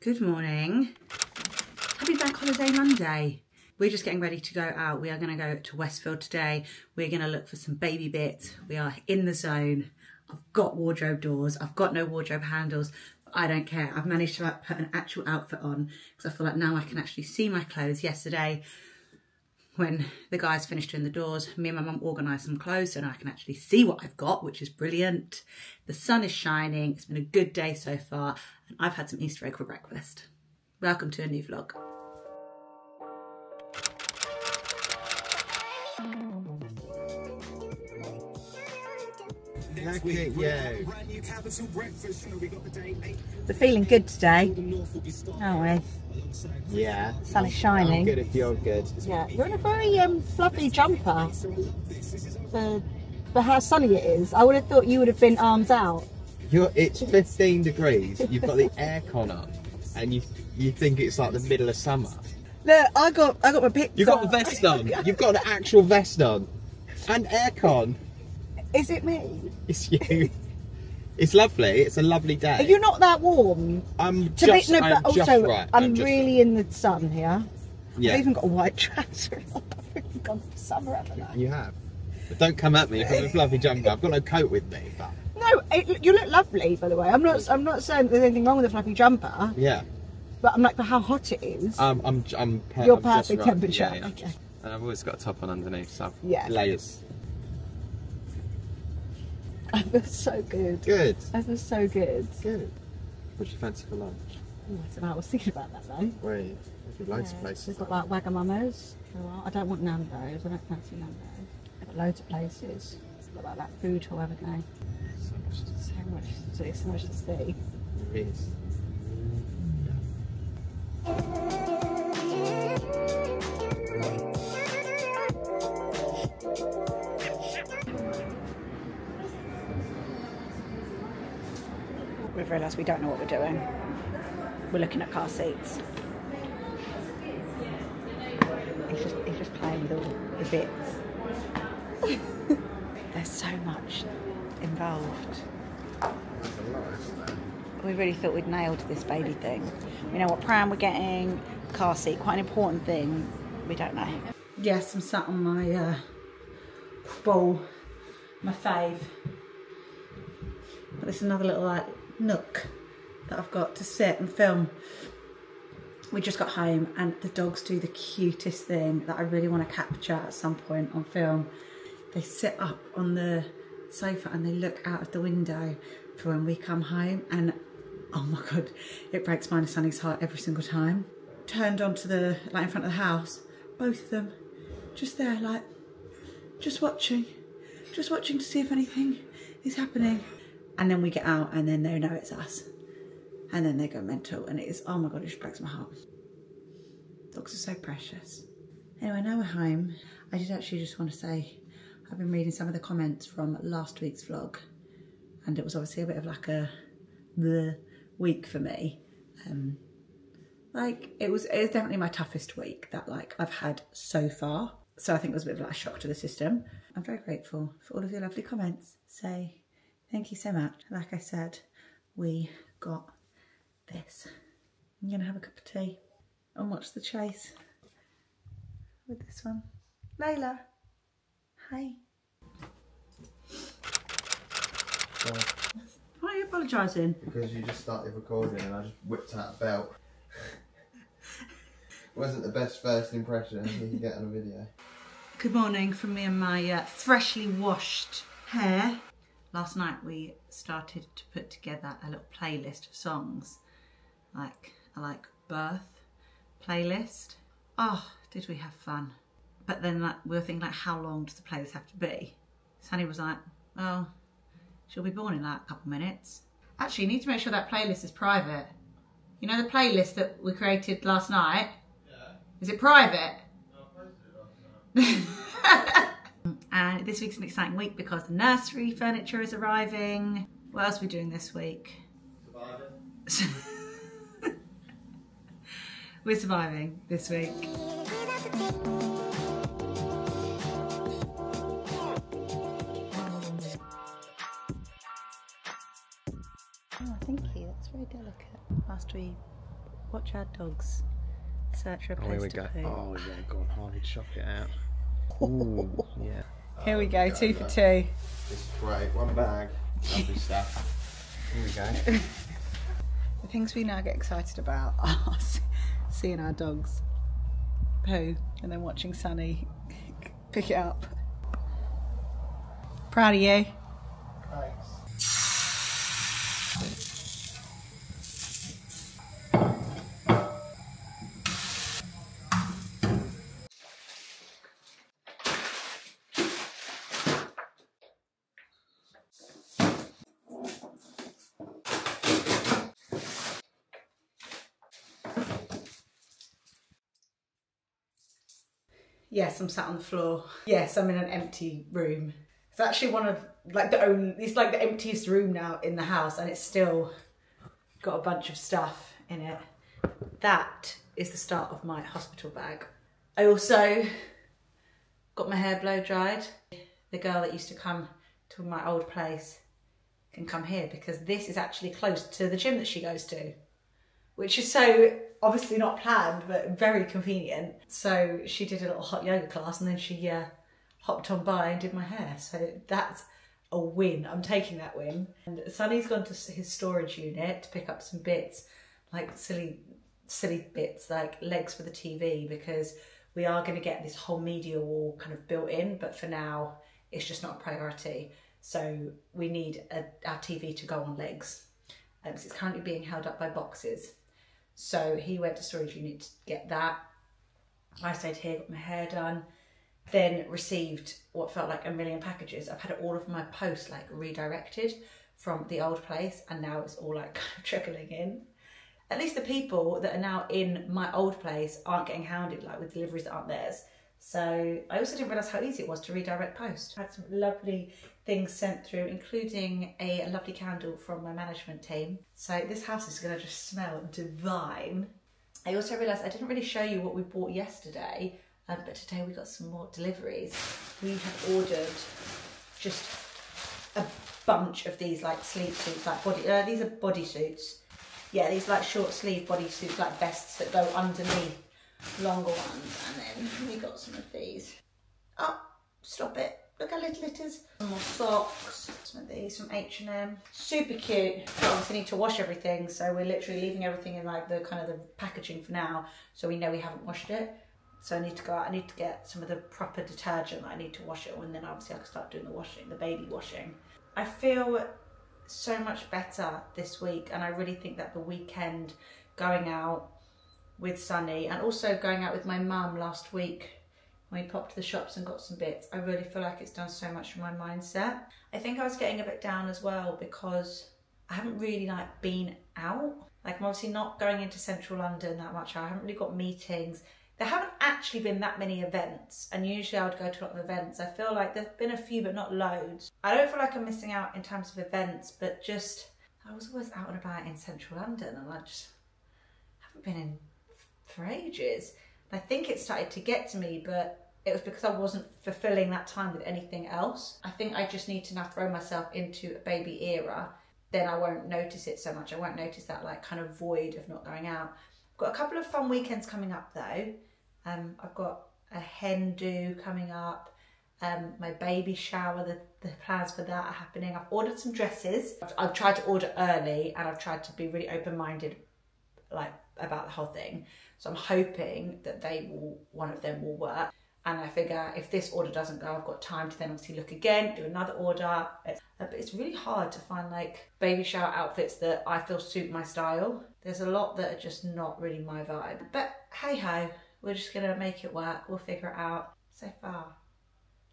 Good morning. Happy Bank Holiday Monday. We're just getting ready to go out. We are going to go to Westfield today. We're going to look for some baby bits. We are in the zone. I've got wardrobe doors. I've got no wardrobe handles. I don't care. I've managed to like, put an actual outfit on because I feel like now I can actually see my clothes. Yesterday, when the guys finished doing the doors, me and my mum organised some clothes so now I can actually see what I've got, which is brilliant. The sun is shining. It's been a good day so far. And I've had some Easter egg for breakfast. Welcome to a new vlog. We're feeling good today, aren't we? Yeah. The sun is shining. I'm good if you're good. Yeah, you're in a very fluffy jumper for how sunny it is. I would have thought you would have been arms out. It's 15 degrees, you've got the aircon up and you think it's like the middle of summer. Look, I got my picture. You've got the vest on, you've got an actual vest on and aircon. Is it me? It's you. It's lovely. It's a lovely day. Are you not that warm? I'm just right. I'm really in the sun here. Yeah. I've even got a white trouser on. I've really gone for summer, haven't I? You have. But don't come at me from a fluffy jumper. I've got no coat with me. But... No, you look lovely, by the way. I'm not saying there's anything wrong with a fluffy jumper. Yeah. But I'm like, for how hot it is. Your perfect temperature. Yeah, yeah. Okay. And I've always got a top on underneath, so I've layers. I feel so good. Good. I feel so good. Good. What do you fancy for lunch? Oh, I don't know. I was thinking about that though. Wait, there's loads of places. We've got like Wagamamas. I don't want Nando's. I don't fancy Nando's. We've got loads of places. We've got like that food hall, haven't we? So much to do. So much to see. There is. We've realised we don't know what we're doing. We're looking at car seats. He's just playing with all the bits. There's so much involved. We really thought we'd nailed this baby thing. We know what pram we're getting, car seat, quite an important thing. We don't know. Yes, I'm sat on my ball, my fave. But it's another little like nook that I've got to sit and film. We just got home and the dogs do the cutest thing that I really want to capture at some point on film. They sit up on the sofa and they look out of the window for when we come home, and oh my god, it breaks mine and Sunny's heart every single time. Turned onto the like in front of the house, both of them just there like just watching to see if anything is happening. And then we get out and then they know it's us. And then they go mental and it is, oh my God, it just breaks my heart. Dogs are so precious. Anyway, now we're home. I did actually just want to say, I've been reading some of the comments from last week's vlog and it was obviously a bit of like a bleh week for me. Like it was definitely my toughest week that like I've had so far. So I think it was a bit of like a shock to the system. I'm very grateful for all of your lovely comments. So thank you so much. Like I said, we got this. I'm gonna have a cup of tea and watch The Chase with this one. Layla, hi. Sorry. Why are you apologising? Because you just started recording and I just whipped out a belt. It wasn't the best first impression you can get on a video. Good morning from me and my freshly washed hair. Last night we started to put together a little playlist of songs, like a birth playlist. Oh, did we have fun. But then like, we were thinking like, how long does the playlist have to be? Sunny was like, well, she'll be born in like a couple minutes. Actually, you need to make sure that playlist is private. You know the playlist that we created last night? Yeah. Is it private? No, I posted it last night. And this week's an exciting week because the nursery furniture is arriving. What else are we doing this week? Surviving. We're surviving this week. Oh, thank you. That's very delicate. Last we Watch our dogs. Search for a place to poo. Oh yeah, go on, Harvey, chuck it out. Ooh, yeah. Here we go, two for two. This is great, one bag, lovely stuff. Here we go. The things we now get excited about are seeing our dogs poo and then watching Sunny pick it up. Proud of you. Thanks. Yes, I'm sat on the floor. Yes, I'm in an empty room. It's actually one of like the only, it's like the emptiest room now in the house, and it's still got a bunch of stuff in it. That is the start of my hospital bag. I also got my hair blow dried. The girl that used to come to my old place can come here because this is actually close to the gym that she goes to, which is so obviously not planned, but very convenient. So she did a little hot yoga class and then she hopped on by and did my hair. So that's a win. I'm taking that win. And Sunny's gone to his storage unit to pick up some bits, like silly bits, like legs for the TV, because we are going to get this whole media wall kind of built in, but for now it's just not a priority. So we need our TV to go on legs because it's currently being held up by boxes. So he went to storage unit to get that. I stayed here, got my hair done, then received what felt like a million packages. I've had all of my posts like redirected from the old place, and now it's all like kind of trickling in. At least the people that are now in my old place aren't getting hounded like with deliveries that aren't theirs. So I also didn't realise how easy it was to redirect post. I had some lovely things sent through, including a lovely candle from my management team. So this house is going to just smell divine. I also realised I didn't really show you what we bought yesterday, but today we got some more deliveries. We had ordered just a bunch of these like sleep suits, like these are bodysuits. Yeah, these like short sleeve bodysuits, like vests that go underneath longer ones, and then we got some of these. Oh, stop it. Look how little it is. Some more socks, some of these from H&M. Super cute. We obviously need to wash everything, so we're literally leaving everything in like the kind of the packaging for now, so we know we haven't washed it. So I need to go out, I need to get some of the proper detergent that I need to wash it on, and then obviously I can start doing the washing, the baby washing. I feel so much better this week, and I really think that the weekend going out with Sunny and also going out with my mum last week when we popped to the shops and got some bits, I really feel like it's done so much for my mindset. I think I was getting a bit down as well because I haven't really like been out. Like I'm obviously not going into central London that much. I haven't really got meetings. There haven't actually been that many events, and usually I would go to a lot of events. I feel like there's been a few but not loads. I don't feel like I'm missing out in terms of events, but just I was always out and about in central London and I just haven't been in for ages. I think it started to get to me, but it was because I wasn't fulfilling that time with anything else. I think I just need to now throw myself into a baby era, then I won't notice it so much. I won't notice that like kind of void of not going out. I've got a couple of fun weekends coming up though. I've got a hen do coming up, my baby shower, the plans for that are happening. I've ordered some dresses. I've tried to order early and I've tried to be really open-minded like about the whole thing. So I'm hoping that they will, one of them will work. And I figure if this order doesn't go, I've got time to then obviously look again, do another order. But it's really hard to find like baby shower outfits that I feel suit my style. There's a lot that are just not really my vibe. But hey ho, we're just gonna make it work. We'll figure it out. So far,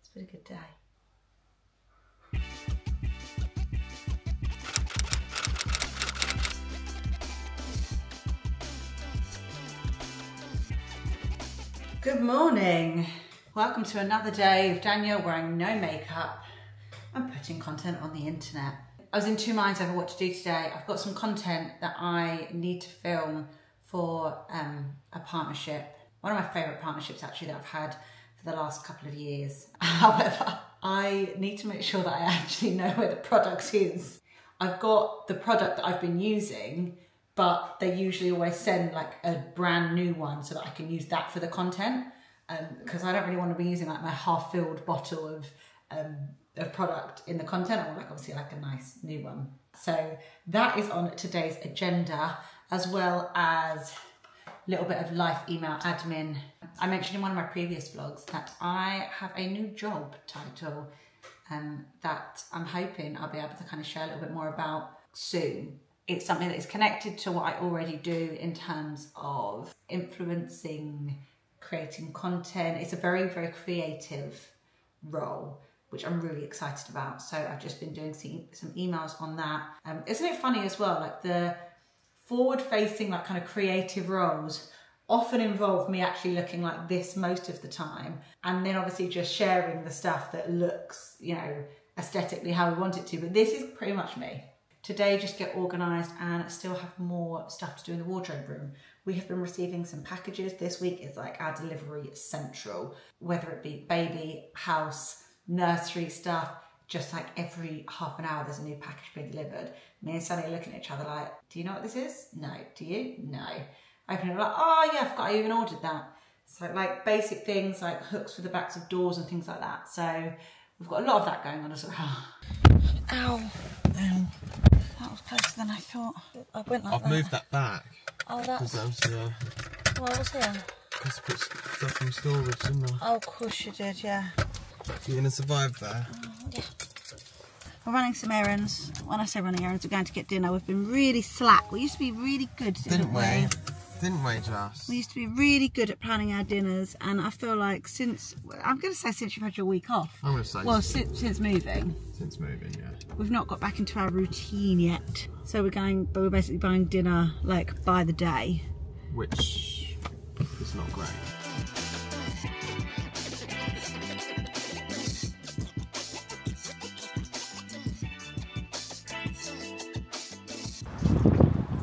it's been a good day. Good morning. Welcome to another day of Danielle wearing no makeup and putting content on the internet. I was in two minds over what to do today. I've got some content that I need to film for a partnership. One of my favourite partnerships actually that I've had for the last couple of years. However, I need to make sure that I actually know where the product is. I've got the product that I've been using, but they usually always send like a brand new one so that I can use that for the content, because I don't really want to be using like my half-filled bottle of product in the content. I want like obviously like a nice new one. So that is on today's agenda, as well as a little bit of life email admin. I mentioned in one of my previous vlogs that I have a new job title that I'm hoping I'll be able to kind of share a little bit more about soon. It's something that is connected to what I already do in terms of influencing, creating content. It's a very, very creative role, which I'm really excited about. So I've just been doing some emails on that. Isn't it funny as well, like the forward-facing, like kind of creative roles often involve me actually looking like this most of the time. And then obviously just sharing the stuff that looks, you know, aesthetically how we want it to, but this is pretty much me. Today, just get organised and still have more stuff to do in the wardrobe room. We have been receiving some packages. This week is like our delivery central, whether it be baby, house, nursery stuff, just like every half an hour there's a new package being delivered. Me and Sunny are looking at each other like, do you know what this is? No. Do you? No. I open it like, oh yeah, I forgot I even ordered that. So like basic things like hooks for the backs of doors and things like that. So we've got a lot of that going on as well. Ow. That was closer than I thought. I went like I've that. I've moved that back. Oh, that's... Well, I was here. Because I put stuff from storage, didn't I? Oh, of course you did, yeah. You're going to survive there? Yeah. We're running some errands. When I say running errands, we're going to get dinner. We've been really slack. We used to be really good, didn't we? Didn't we, Jas? We used to be really good at planning our dinners, and I feel like since... I'm going to say since you've had your week off. I'm going to say... Well, since moving. Since moving, yeah. We've not got back into our routine yet. So we're basically buying dinner like by the day. Which is not great.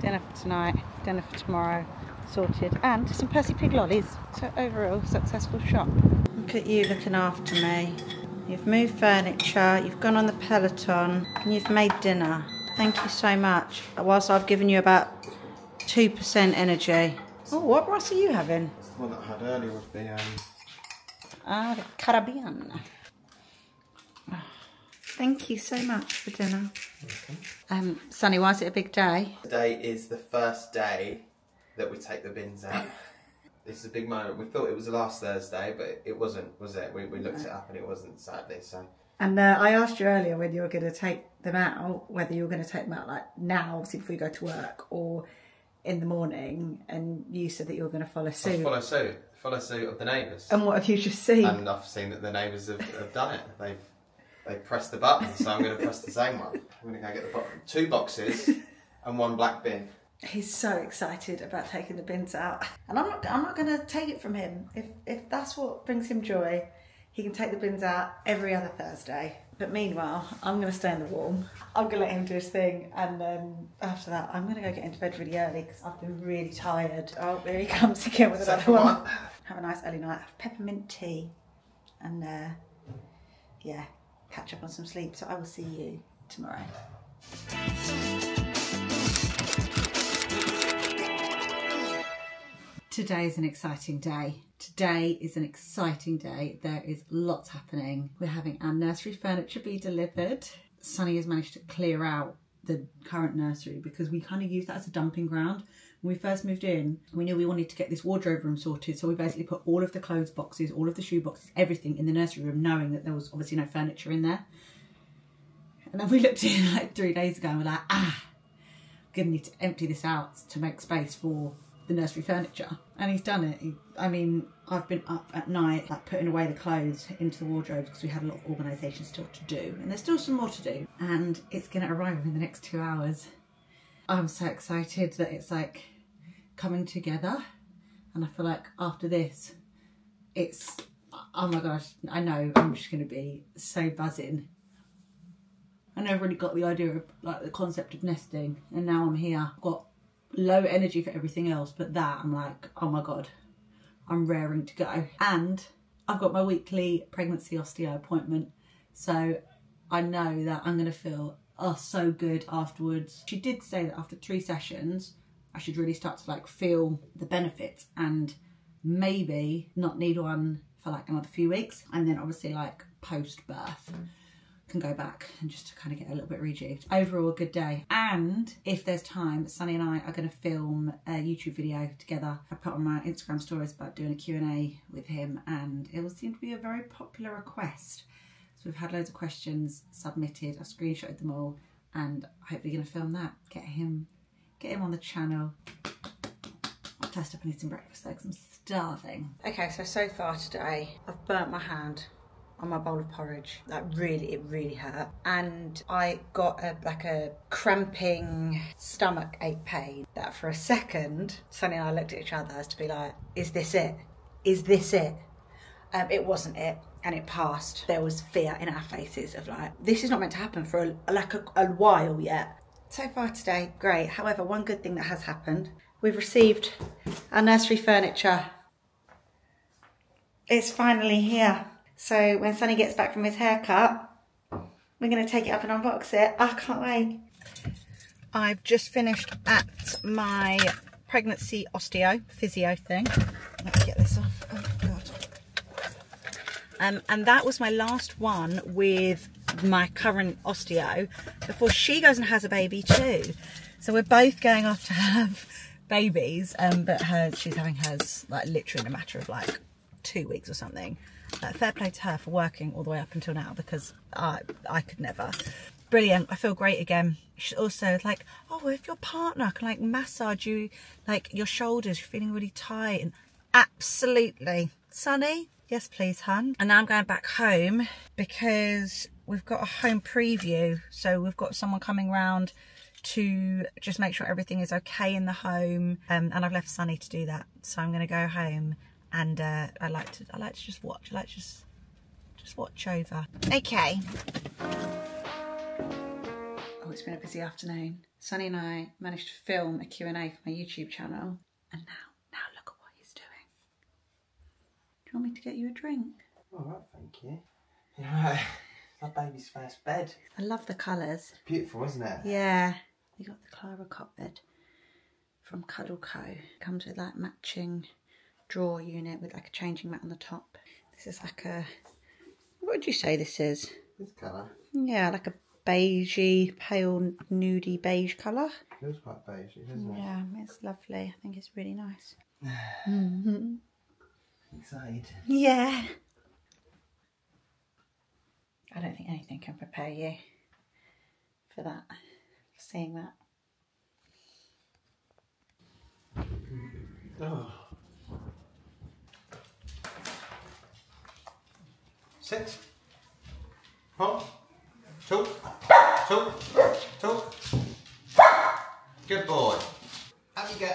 Dinner for tonight, dinner for tomorrow, sorted, and some Percy Pig lollies. So overall, successful shop. Look at you looking after me. You've moved furniture, you've gone on the Peloton, and you've made dinner. Thank you so much. Whilst I've given you about 2% energy. Oh, what rice are you having? The one that I had earlier was the... the Caribbean. Oh, thank you so much for dinner. Okay. Sunny, why is it a big day? Today is the first day that we take the bins out. This is a big moment. We thought it was last Thursday, but it wasn't, was it? We looked it up and it wasn't, sadly, so. And I asked you earlier whether you were going to take them out, whether you were going to take them out like now, obviously before you go to work, or in the morning, and you said that you were going to follow suit. Follow suit of the neighbours. And what have you just seen? And I've seen that the neighbours have done it. They've pressed the button, so I'm going to press the same one. I'm going to go get the two boxes and one black bin. He's so excited about taking the bins out, and I'm not going to take it from him. If that's what brings him joy, he can take the bins out every other Thursday. But meanwhile, I'm going to stay in the warm. I'm going to let him do his thing, and after that, I'm going to go get into bed really early because I've been really tired. Oh, there he comes again with another one. Have a nice early night. Have peppermint tea, and yeah, catch up on some sleep. So I will see you tomorrow. Today is an exciting day. Today is an exciting day. There is lots happening. We're having our nursery furniture be delivered. Sunny has managed to clear out the current nursery because we kind of used that as a dumping ground. When we first moved in, we knew we wanted to get this wardrobe room sorted, so we basically put all of the clothes boxes, all of the shoe boxes, everything in the nursery room, knowing that there was obviously no furniture in there. And then we looked in like 3 days ago and we're like, I'm gonna need to empty this out to make space for the nursery furniture. And he's done it. I mean, I've been up at night like putting away the clothes into the wardrobes because we had a lot of organisation still to do, and there's still some more to do, and it's going to arrive in the next 2 hours. I'm so excited that it's like coming together, and I feel like after this it's, oh my gosh, I know I'm just going to be so buzzing. I never really got the idea of like the concept of nesting, and now I'm here. I've got low energy for everything else, but that I'm like, oh my god, I'm raring to go. And I've got my weekly pregnancy osteo appointment, so I know that I'm gonna feel so good afterwards. She did say that after 3 sessions I should really start to like feel the benefits and maybe not need one for like another few weeks, and then obviously like post-birth can go back and just to kind of get a little bit rejigged. Overall, a good day. And if there's time, Sunny and I are going to film a YouTube video together. I put on my Instagram stories about doing a Q&A with him, and it will seem to be a very popular request. So we've had loads of questions submitted. I've screenshotted them all, and hopefully going to film that. Get him on the channel. I'll test up and eat some breakfast though, because I'm starving. Okay, so far today, I've burnt my hand on my bowl of porridge. Like really, it really hurt. And I got a cramping stomach ache pain that for a second, Sunny and I looked at each other as to be like, is this it? Is this it? It wasn't it, and it passed. There was fear in our faces of like, this is not meant to happen for a while yet. So far today, great. However, one good thing that has happened, we've received our nursery furniture. It's finally here. So when Sunny gets back from his haircut, we're going to take it up and unbox it. I can't wait. I've just finished at my pregnancy osteo physio thing. Let me get this off. Oh God. And that was my last one with my current osteo before she goes and has a baby too. So we're both going off to have babies, but she's having hers like literally in a matter of like 2 weeks or something. Fair play to her for working all the way up until now, because I could never. Brilliant. I feel great again. She's also like, oh, if your partner can like massage you, like your shoulders, you're feeling really tight. And absolutely. Sunny, yes please, hun. And now I'm going back home because we've got a home preview. So we've got someone coming round to just make sure everything is okay in the home. And I've left Sunny to do that. So I'm going to go home. And I like to just watch. I like to just watch over. Okay. Oh, it's been a busy afternoon. Sunny and I managed to film a Q&A for my YouTube channel, and now look at what he's doing. Do you want me to get you a drink? All right, thank you. Yeah, it's my baby's first bed. I love the colours. It's beautiful, isn't it? Yeah. We got the Clara Cot Bed from Cuddle Co. Comes with that matching drawer unit with like a changing mat on the top. This is like a, what would you say this is? This colour? Yeah, like a beigey, pale, nudie beige colour. It feels quite beigey, doesn't it? Yeah, it's lovely. I think it's really nice. Mm-hmm. Excited. Yeah. I don't think anything can prepare you for that, for seeing that. Oh. Sit. Hop. Talk. Talk. Talk. Good boy. Up you go.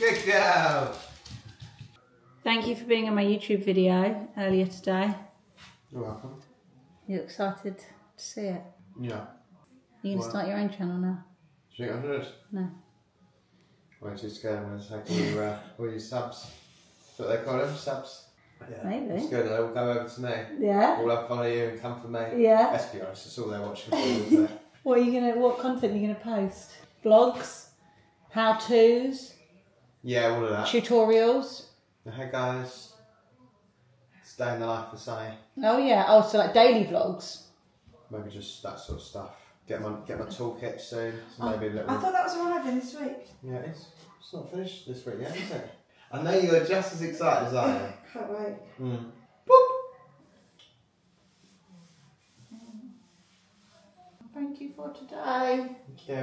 Good girl. Thank you for being on my YouTube video earlier today. You're welcome. You're excited to see it? Yeah. You can start your own channel now. Do you think I do it? No. Why don't you just go and take all your subs? That's what they call them, subs. Yeah. Maybe. It's good, they'll go over to me. Yeah. All I follow you and come for me. Yeah. Let's be honest, it's all they're watching for. What content are you gonna post? Vlogs? How to's? Yeah, all of that. Tutorials. Hey guys. Stay in the life of Sunny. Oh yeah, so like daily vlogs. Maybe just that sort of stuff. Get my toolkit soon. So maybe a little... I thought that was arriving this week. Yeah, it is. It's not finished this week yet, is it? I know you are just as excited as I am. Can't wait. Mm. Boop! Thank you for today. Thank you.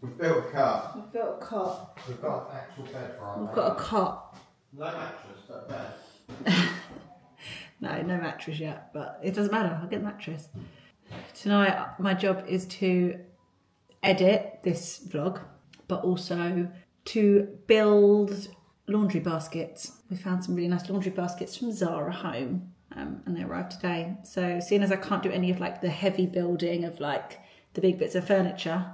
We've built a cot. We've built a cot. We've got an actual bed for our We've got a cot. No mattress, but bed. No mattress yet, but it doesn't matter. I'll get a mattress. Tonight, my job is to edit this vlog, but also to build laundry baskets. We found some really nice laundry baskets from Zara Home, and they arrived today. So seeing as I can't do any of like the heavy building of like the big bits of furniture,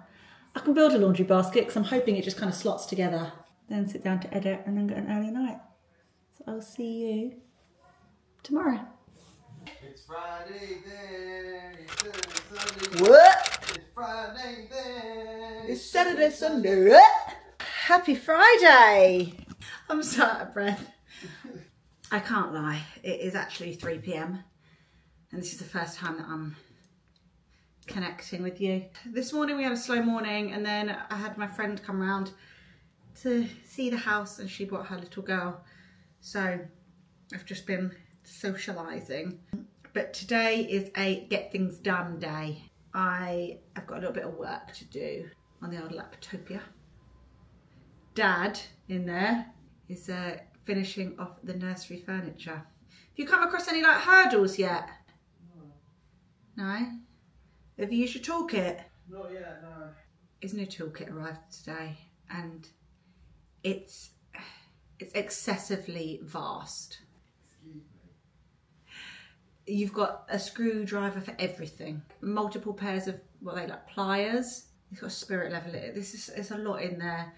I can build a laundry basket because I'm hoping it just kind of slots together. Then sit down to edit and then get an early night. So I'll see you tomorrow. It's Friday there, it's Sunday. What? It's Friday there, it's Saturday, Sunday. Happy Friday. I'm so out of breath. I can't lie, it is actually 3 p.m. and this is the first time that I'm connecting with you. This morning we had a slow morning, and then I had my friend come round to see the house and she brought her little girl. So I've just been socialising. But today is a get things done day. I have got a little bit of work to do on the old Laptopia. Dad in there is finishing off the nursery furniture. Have you come across any like hurdles yet? No. No? Have you used your toolkit? Not yet, no. His new toolkit arrived today, and it's excessively vast. Excuse me. You've got a screwdriver for everything. Multiple pairs of, what are they, like pliers? It's got a spirit level. It's a lot in there.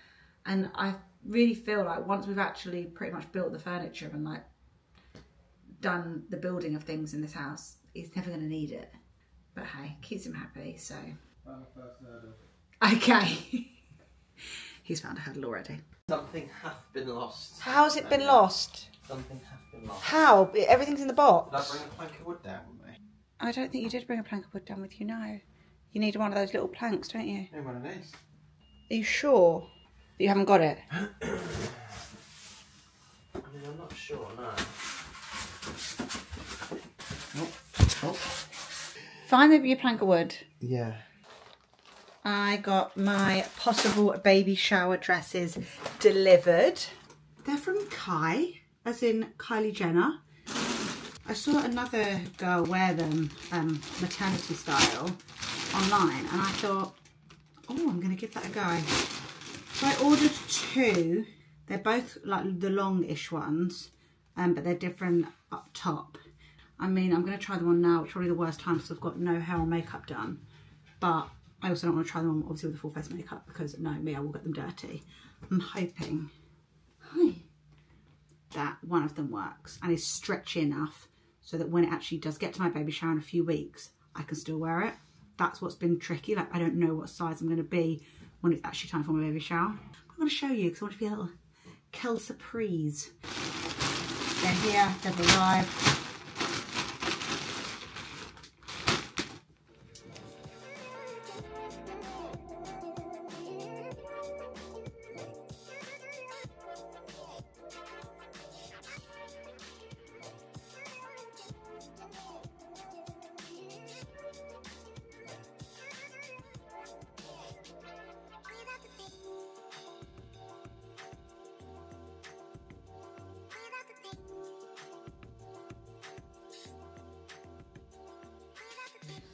And I really feel like once we've actually pretty much built the furniture and like done the building of things in this house, he's never going to need it. But hey, keeps him happy, so. Found the first hurdle. Okay. He's found a hurdle already. Something hath been lost. How's it been lost? Something hath been lost. How? Everything's in the box. Did I bring a plank of wood down with me? I don't think you did bring a plank of wood down with you, no. You need one of those little planks, don't you? I need one of these. Are you sure that you haven't got it? I mean, I'm not sure, no. Oh, oh. Find your plank of wood. Yeah. I got my possible baby shower dresses delivered. They're from Kai, as in Kylie Jenner. I saw another girl wear them maternity style online, and I thought, oh, I'm gonna give that a go. So I ordered two. They're both like the long-ish ones, but they're different up top. I mean, I'm going to try them on now, which is probably the worst time because I've got no hair or makeup done. But I also don't want to try them on, obviously, with the full face makeup because, no, me, I will get them dirty. I'm hoping, hi, that one of them works and is stretchy enough so that when it actually does get to my baby shower in a few weeks, I can still wear it. That's what's been tricky. Like, I don't know what size I'm going to be when it's actually time for my baby shower. I'm going to show you because I want to be a little kel surprise. They're here, they've arrived.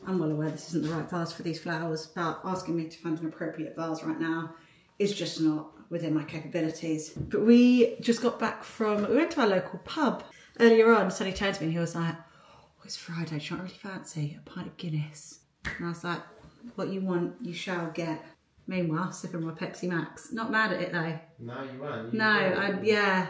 I'm well aware this isn't the right vase for these flowers, but asking me to find an appropriate vase right now is just not within my capabilities. But we just got back from, we went to our local pub. Earlier on, Sonny turned to me and he was like, oh, it's Friday, do you not really fancy a pint of Guinness? And I was like, what you want, you shall get. Meanwhile, sipping my Pepsi Max. Not mad at it though. No, you weren't. No, yeah,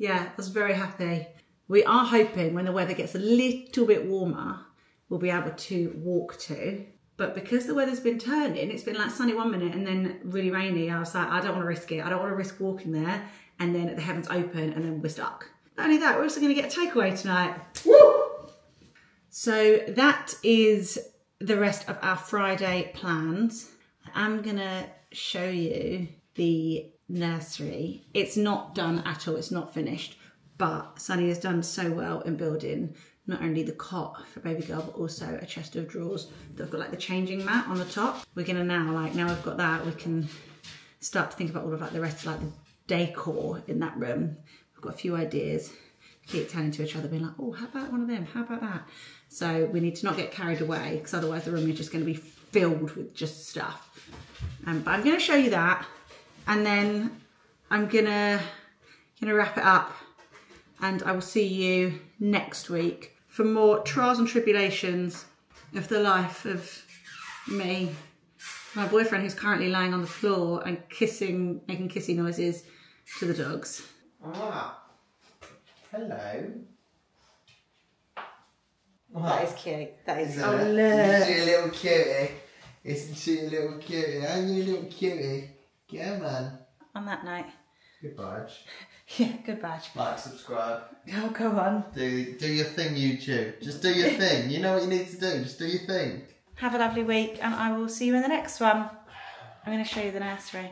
I was very happy. We are hoping when the weather gets a little bit warmer, we'll be able to walk to. But because the weather's been turning, it's been like sunny one minute and then really rainy. I was like, I don't want to risk it. I don't want to risk walking there and then the heavens open and then we're stuck. Not only that, we're also going to get a takeaway tonight. Woo! So that is the rest of our Friday plans. I'm going to show you the nursery. It's not done at all. It's not finished. But Sunny has done so well in building not only the cot for baby girl, but also a chest of drawers that have got like the changing mat on the top. We're gonna now, like now we've got that, we can start to think about all of like the rest of like the decor in that room. We've got a few ideas. We keep telling to each other, being like, oh, how about one of them? How about that? So we need to not get carried away because otherwise the room is just gonna be filled with just stuff. But I'm gonna show you that. And then I'm gonna wrap it up, and I will see you next week for more trials and tribulations of the life of me, my boyfriend who's currently lying on the floor and kissing, making kissy noises to the dogs. Ah, hello. That is cute. That is, oh look. Isn't she a little cutie? Isn't she a little cutie? Aren't you a little cutie? Come on. on that night. Good badge. Yeah, good badge. Like, subscribe. Oh, come on. Do your thing, YouTube. Just do your thing. You know what you need to do. Just do your thing. Have a lovely week, and I will see you in the next one. I'm going to show you the nursery.